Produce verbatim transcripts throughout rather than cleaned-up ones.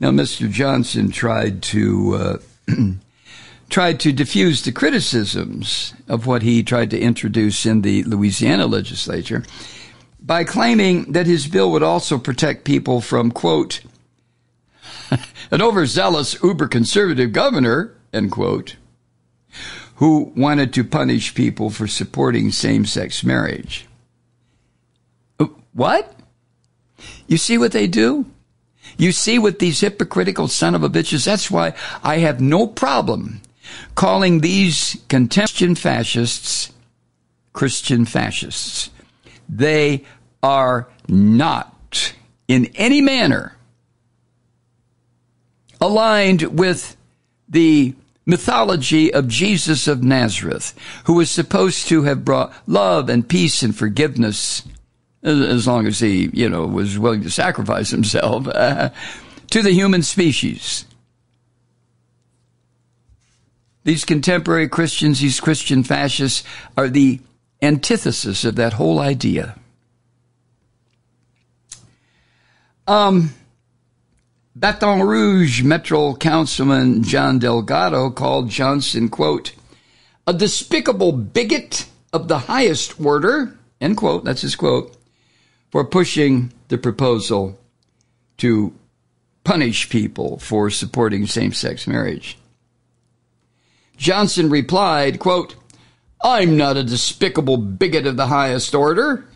Now, Mister Johnson tried to uh, tried to diffuse the criticisms of what he tried to introduce in the Louisiana legislature by claiming that his bill would also protect people from, quote, an overzealous uber-conservative governor, end quote, who wanted to punish people for supporting same-sex marriage. What? You see what they do? You see what these hypocritical son of a bitches, that's why I have no problem calling these contemptuous fascists Christian fascists. They are not in any manner aligned with the mythology of Jesus of Nazareth, who was supposed to have brought love and peace and forgiveness, as long as he, you know, was willing to sacrifice himself, uh, to the human species. These contemporary Christians, these Christian fascists, are the antithesis of that whole idea. Um, Baton Rouge Metro Councilman John Delgado called Johnson, quote, a despicable bigot of the highest order, end quote, that's his quote, for pushing the proposal to punish people for supporting same-sex marriage. Johnson replied, quote, I'm not a despicable bigot of the highest order,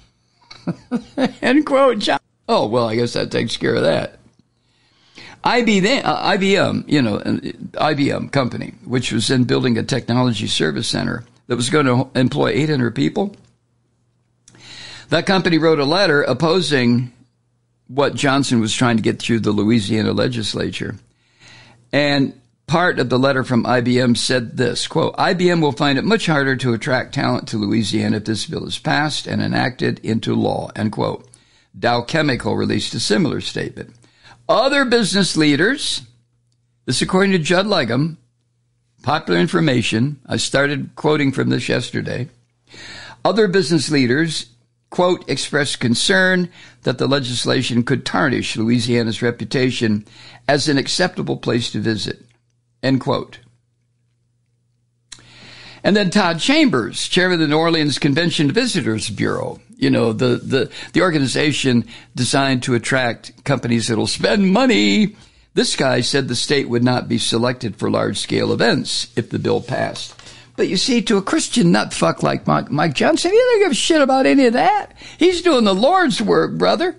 end quote. John- oh, well, I guess that takes care of that. I B M, you know, I B M company, which was then building a technology service center that was going to employ eight hundred people. That company wrote a letter opposing what Johnson was trying to get through the Louisiana legislature. And part of the letter from I B M said this, quote, I B M will find it much harder to attract talent to Louisiana if this bill is passed and enacted into law, end quote. Dow Chemical released a similar statement. Other business leaders, this according to Judd Ligum, popular information, I started quoting from this yesterday, other business leaders, quote, expressed concern that the legislation could tarnish Louisiana's reputation as an acceptable place to visit, end quote. And then Todd Chambers, chairman of the New Orleans Convention Visitors Bureau, you know, the, the, the organization designed to attract companies that will spend money. This guy said the state would not be selected for large-scale events if the bill passed. But you see, to a Christian nutfuck like Mike, Mike Johnson, he doesn't give a shit about any of that. He's doing the Lord's work, brother.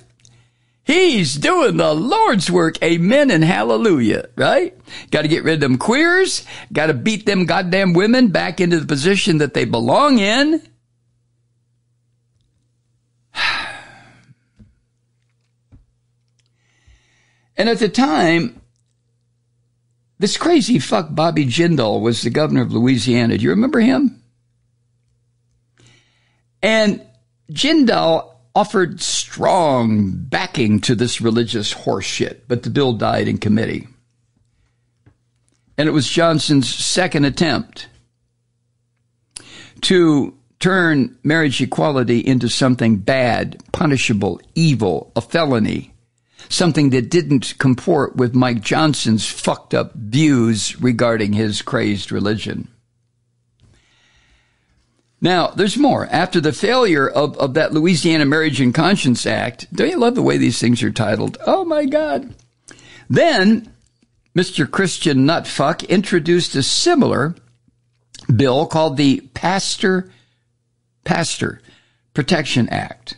He's doing the Lord's work. Amen and hallelujah, right? Got to get rid of them queers. Got to beat them goddamn women back into the position that they belong in. And at the time, this crazy fuck Bobby Jindal was the governor of Louisiana. Do you remember him? And Jindal offered strong backing to this religious horseshit, but the bill died in committee. And it was Johnson's second attempt to turn marriage equality into something bad, punishable, evil, a felony. Something that didn't comport with Mike Johnson's fucked up views regarding his crazed religion. Now, there's more. After the failure of, of that Louisiana Marriage and Conscience Act, don't you love the way these things are titled? Oh, my God. Then, Mister Christian Nutfuck introduced a similar bill called the Pastor, Pastor Protection Act.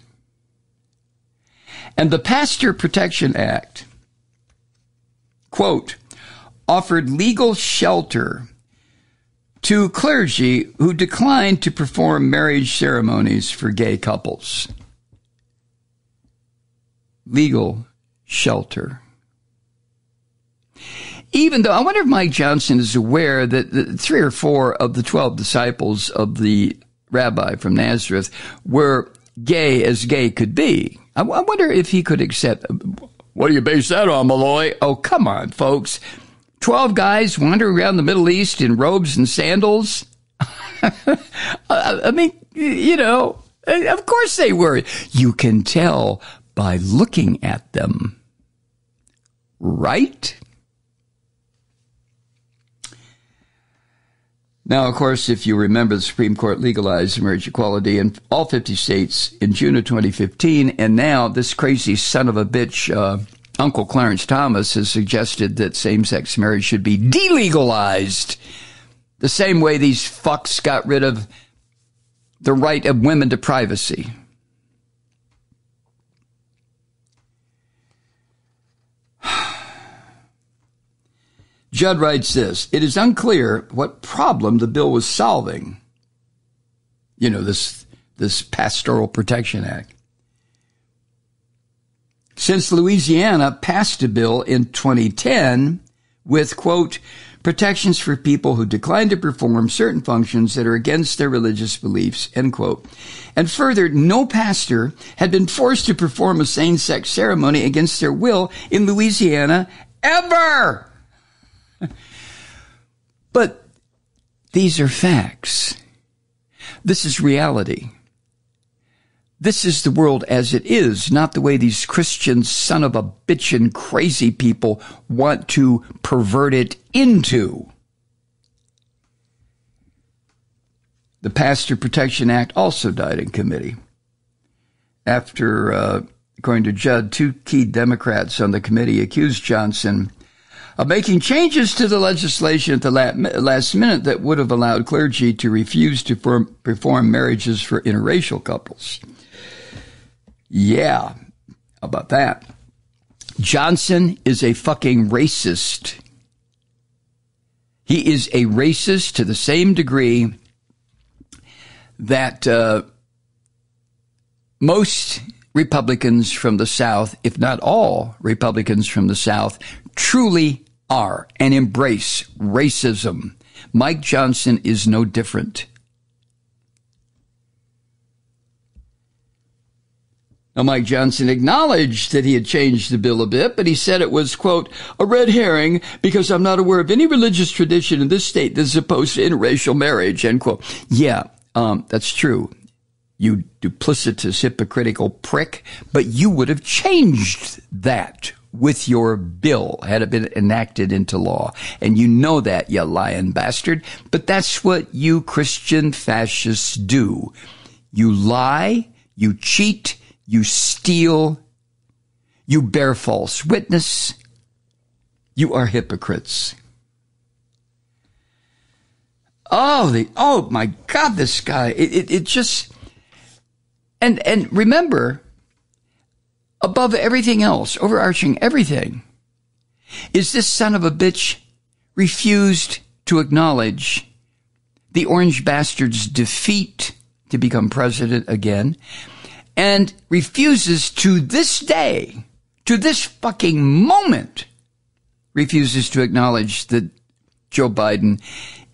And the Pastor Protection Act, quote, offered legal shelter to clergy who declined to perform marriage ceremonies for gay couples. Legal shelter. Even though, I wonder if Mike Johnson is aware that the three or four of the twelve disciples of the rabbi from Nazareth were gay as gay could be. I wonder if he could accept. What do you base that on, Malloy? Oh, come on, folks. Twelve guys wandering around the Middle East in robes and sandals. I mean, you know, of course they were. You can tell by looking at them. right? Now, of course, if you remember, the Supreme Court legalized marriage equality in all fifty states in June of twenty fifteen. And now this crazy son of a bitch, uh, Uncle Clarence Thomas, has suggested that same-sex marriage should be delegalized the same way these fucks got rid of the right of women to privacy. Judd writes this: it is unclear what problem the bill was solving. You know, this this Pastoral Protection Act. Since Louisiana passed a bill in twenty ten with, quote, protections for people who decline to perform certain functions that are against their religious beliefs, end quote. And further, no pastor had been forced to perform a same-sex ceremony against their will in Louisiana ever. But these are facts. This is reality. This is the world as it is, not the way these Christian son of a bitch and crazy people want to pervert it into. The Pastor Protection Act also died in committee after, uh, according to Judd, two key Democrats on the committee accused Johnson of making changes to the legislation at the last minute that would have allowed clergy to refuse to perform marriages for interracial couples. Yeah, how about that? Johnson is a fucking racist. He is a racist to the same degree that uh, most Republicans from the South, if not all Republicans from the South, truly are and embrace racism. Mike Johnson is no different. Now, Mike Johnson acknowledged that he had changed the bill a bit, but he said it was, quote, a red herring because I'm not aware of any religious tradition in this state that's opposed to interracial marriage, end quote. Yeah, um, that's true, you duplicitous, hypocritical prick, but you would have changed that with your bill had it been enacted into law. And you know that, you lying bastard. But that's what you Christian fascists do. You lie, you cheat, you steal, you bear false witness. You are hypocrites. Oh, the, oh my God, this guy, it, it, it just, and, and remember, above everything else, overarching everything, is this son of a bitch refused to acknowledge the orange bastard's defeat to become president again, and refuses to this day, to this fucking moment, refuses to acknowledge that Joe Biden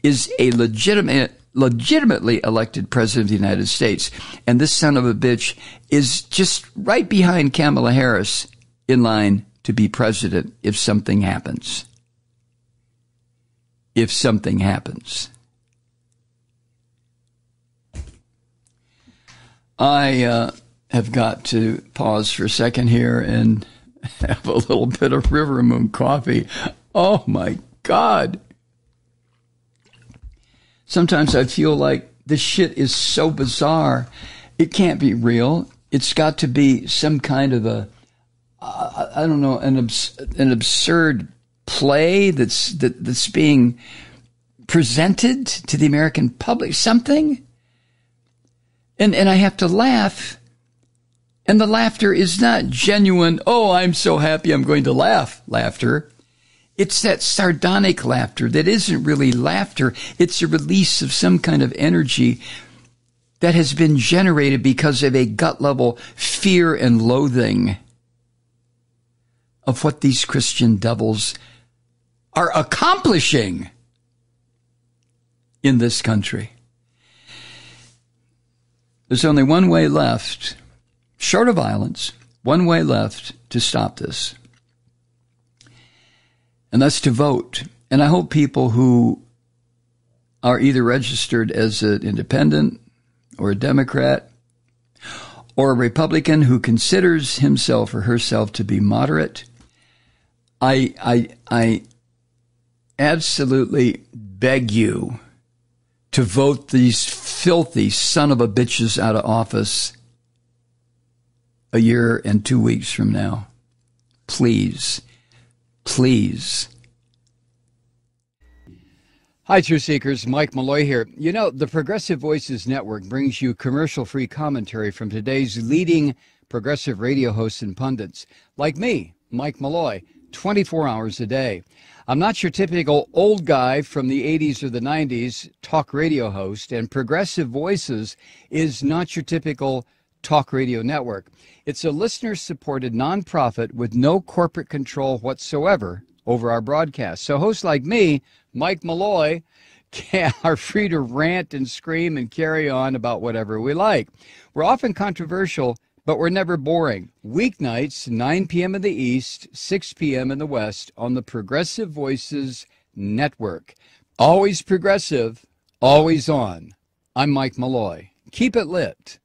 is a legitimate, legitimately elected president of the United States. And this son of a bitch is just right behind Kamala Harris in line to be president if something happens. If something happens. I uh, have got to pause for a second here and have a little bit of River Moon coffee. Oh, my God. Sometimes I feel like this shit is so bizarre. It can't be real. It's got to be some kind of a, uh, I don't know, an abs- an absurd play that's that, that's being presented to the American public, something. And and I have to laugh. And the laughter is not genuine, oh, I'm so happy I'm going to laugh, laughter. It's that sardonic laughter that isn't really laughter. It's a release of some kind of energy that has been generated because of a gut-level fear and loathing of what these Christian devils are accomplishing in this country. There's only one way left, short of violence, one way left to stop this. And that's to vote. And I hope people who are either registered as an independent or a Democrat or a Republican who considers himself or herself to be moderate, I I I absolutely beg you to vote these filthy son of a bitches out of office a year and two weeks from now. Please. Please. Hi, Truth Seekers. Mike Malloy here. You know, the Progressive Voices Network brings you commercial-free commentary from today's leading progressive radio hosts and pundits, like me, Mike Malloy, twenty-four hours a day. I'm not your typical old guy from the eighties or the nineties talk radio host, and Progressive Voices is not your typical talk radio network. It's a listener-supported nonprofit with no corporate control whatsoever over our broadcast. So hosts like me, Mike Malloy, are free to rant and scream and carry on about whatever we like. We're often controversial, but we're never boring. Weeknights, nine p m in the East, six p m in the West, on the Progressive Voices Network. Always progressive, always on. I'm Mike Malloy. Keep it lit.